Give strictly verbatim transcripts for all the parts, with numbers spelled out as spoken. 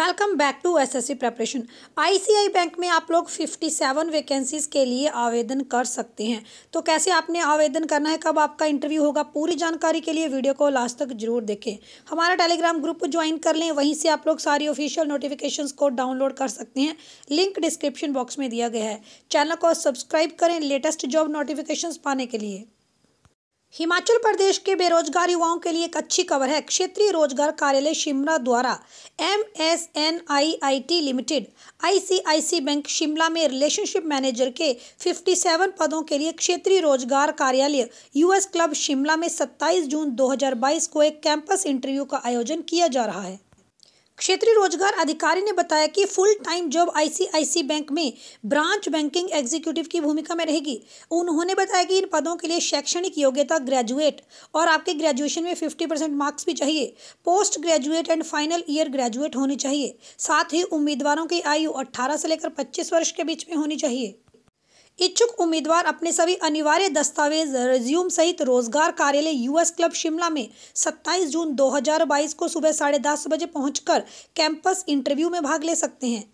Welcome back to SSC preparation. ICICI bank में आप लोग सत्तावन वैकेंसीज़ के लिए आवेदन कर सकते हैं। तो कैसे आपने आवेदन करना है, कब आपका इंटरव्यू होगा, पूरी जानकारी के लिए वीडियो को लास्ट तक जरूर देखें। हमारा टेलीग्राम ग्रुप ज्वाइन कर लें, वहीं से आप लोग सारी ऑफिशियल नोटिफिकेशंस को डाउनलोड कर सकते हैं। लिंक डिस्क्रिप्शन बॉक्स में दिया गया है। चैनल को सब्सक्राइब करें लेटेस्ट जॉब नोटिफिकेशंस पाने के लिए। हिमाचल प्रदेश के बेरोजगार युवाओं के लिए एक अच्छी खबर है। क्षेत्रीय रोजगार कार्यालय शिमला द्वारा M S N I I T limited I C I C I bank Shimla में रिलेशनशिप मैनेजर के सत्तावन पदों के लिए क्षेत्रीय रोजगार कार्यालय यू एस क्लब शिमला में सत्ताईस जून दो हज़ार बाईस को एक कैंपस इंटरव्यू का आयोजन किया जा रहा है। क्षेत्रीय रोजगार अधिकारी ने बताया कि full time job ICICI bank में ब्रांच बैंकिंग एग्जीक्यूटिव की भूमिका में रहेगी। उन्होंने बताया कि इन पदों के लिए शैक्षणिक योग्यता ग्रेजुएट और आपके ग्रेजुएशन में पचास परसेंट मार्क्स भी चाहिए। Post graduate and final year graduate होनी चाहिए। साथ ही उम्मीदवारों की आयु अट्ठारह से लेकर पच्चीस वर्ष के बीच में होनी चाहिए। इच्छुक उम्मीदवार अपने सभी अनिवार्य दस्तावेज रिज्यूम सहित रोजगार कार्यालय यूएस क्लब शिमला में सत्ताईस जून दो हज़ार बाईस को सुबह साढ़े दस बजे पहुंचकर कैंपस इंटरव्यू में भाग ले सकते हैं।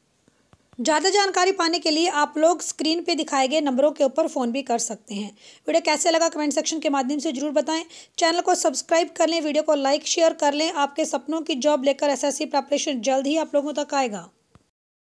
ज़्यादा जानकारी पाने के लिए आप लोग स्क्रीन पे दिखाए गए नंबरों के ऊपर फ़ोन भी कर सकते हैं। वीडियो कैसे लगा कमेंट सेक्शन के माध्यम से जरूर बताएं। चैनल को सब्सक्राइब कर लें, वीडियो को लाइक शेयर कर लें। आपके सपनों की जॉब लेकर एस एस सी प्रिपरेशन जल्द ही आप लोगों तक आएगा।